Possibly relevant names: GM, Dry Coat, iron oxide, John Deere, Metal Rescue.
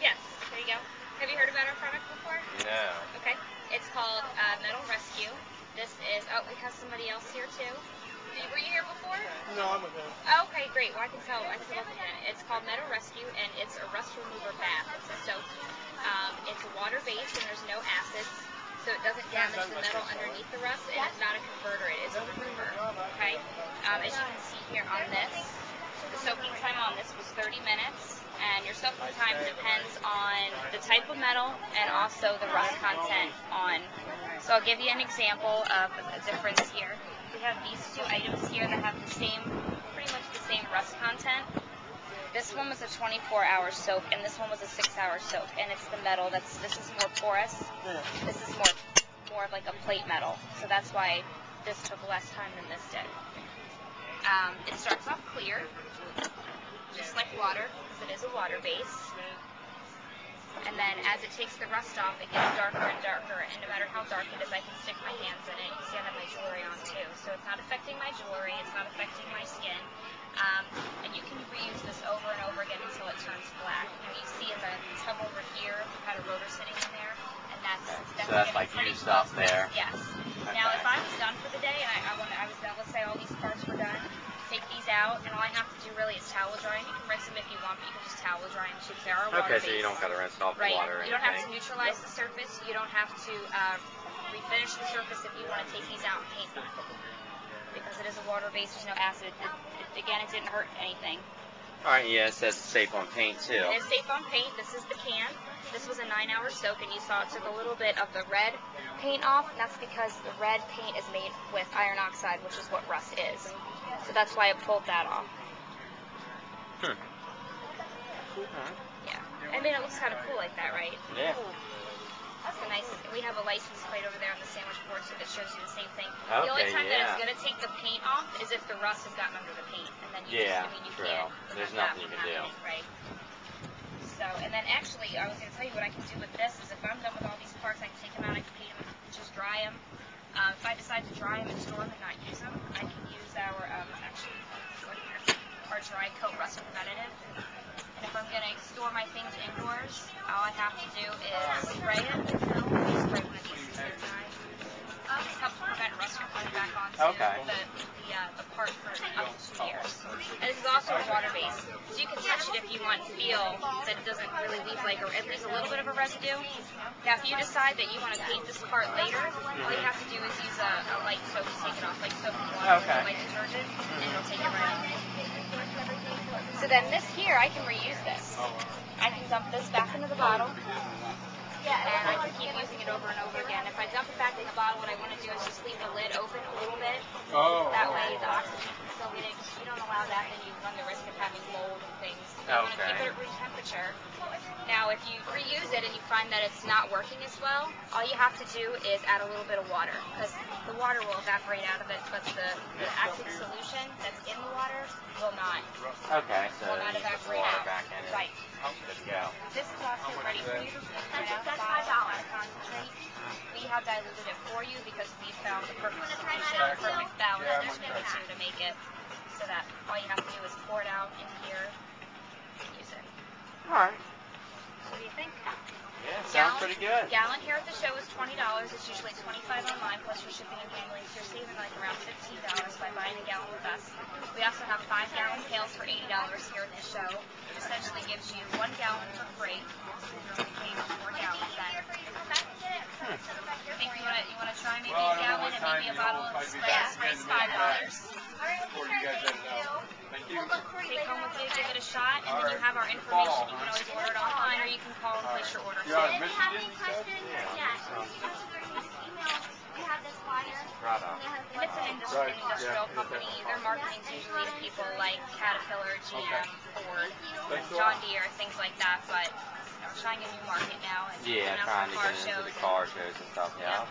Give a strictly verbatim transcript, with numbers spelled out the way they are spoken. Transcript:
Yes, there you go. Have you heard about our product before? No. Okay. It's called uh, Metal Rescue. This is, oh, we have somebody else here too. Were you here before? No, I'm with him. Oh, okay, great. Well, I can tell. I can tell looking at it. It's called Metal Rescue, and it's a rust remover bath. So um, it's water-based, and there's no acids, so it doesn't damage the metal underneath the rust, and it's not a converter. It is a remover, okay? Um, as you can see here on this, the soaking time on this was thirty minutes. And your soaking time depends on the type of metal and also the rust content on. So I'll give you an example of a difference here. We have these two items here that have the same, pretty much the same rust content. This one was a twenty-four hour soak, and this one was a six hour soak. And it's the metal that's, this is more porous. This is more, more of like a plate metal. So that's why this took less time than this did. Um, it starts off clear, just like water, because it is a water base. And then as it takes the rust off, it gets darker and darker, and no matter how dark it is, I can stick my hands in it. You see, I have my jewelry on too. So it's not affecting my jewelry, it's not affecting my skin. Um, and you can reuse this over and over again until it turns black. Now you see in the tub over here, we've got a rotor sitting in there, and that's definitely so that's like used up there. Yes. Okay. Now if I was done for the day, and I, I, wanna, I was done, let's say all these parts were done, take these out, and all I have to do really is towel dry. You can rinse them if you want, but you can just towel dry them too. They are water based. Okay, so you don't have to rinse off the water or anything. Right. You don't have to neutralize the surface. You don't have to uh, refinish the surface if you want to take these out and paint them. Because it is a water base, there's no acid. It, it, again, it didn't hurt anything. All right, yeah, it says it's safe on paint too. It is safe on paint. This is the can. This was a nine hour soak, and you saw it took a little bit of the red paint off, and that's because the red paint is made with iron oxide, which is what rust is. So that's why it pulled that off. Hmm. Yeah. I mean, it looks kind of cool like that, right? Yeah. That's a nice. We have a license plate over there on the sandwich board, so it shows you the same thing. Okay, the only time yeah. that it's going to take the paint off is if the rust has gotten under the paint. And then you yeah, just, I mean, you true. Can't. There's nothing you can do. Right. So, and then actually, I was going to tell you what I can do with this is if I'm done with all these parts, I can take them out, I can paint them, just dry them. Uh, if I decide to dry them and store them and not use them, I can use our, um, actually, our Dry Coat Rust Preventative. And if I'm going to store my things indoors, all I have to do is spray it. I'll spray one of these to dry. Um, it helps prevent rust from coming back onto okay. the, the, uh, the part for up to two years. And this is also a water base, so you can touch it if you want to feel that it doesn't really leave, like, or it leaves a little bit of a residue. Now, if you decide that you want to paint this part later, mm-hmm. all you have to do is use a, a light soap to take it off, like soap and water, okay. light detergent, and it'll take it right off. So then this here, I can reuse this. I can dump this back into the bottle. And I can keep using it over and over again. If I dump it back in the bottle, what I want to do is just leave the lid open a little bit. Oh. That way the oxygen can still get in. If you don't allow that, then you run the risk of having mold and things. So you okay. want to keep it at room temperature. Now, if you reuse it and you find that it's not working as well, all you have to do is add a little bit of water, because the water will evaporate out of it, but the, the active solution that's in the water will not. Okay, so will not evaporate out. Back in it. Right. Go. This plastic is ready for you to put out the bottle concentrate. We have diluted it for you because we found the perfect solution, the perfect balance between the two to make it so that all you have to do is pour it out in here and use it. All right. So what do you think? Yeah, sounds gallon, pretty good. Gallon here at the show is twenty dollars. It's usually twenty-five dollars online plus your shipping and handling. So you're saving like around fifteen dollars by buying a gallon with us. We also have five gallon pails for eighty dollars here at the show. Essentially gives you one gallon for free. You're only paying four gallons then. Hmm. I think you want to you want to try maybe well, a gallon and maybe a bottle of yeah, sprays five dollars. All right, we'll be thank you. Take home with you, give it a shot, and then you have our information. You can always order it online, or you can call and place your order. If you have any questions, yeah, you can just email. We have this flyer. If it's an industry, industrial company, their marketing is usually to people like Caterpillar, G M, Ford, John Deere, things like that. But you know, we're trying a new market now, and yeah, trying to get into the car shows and stuff. Yeah.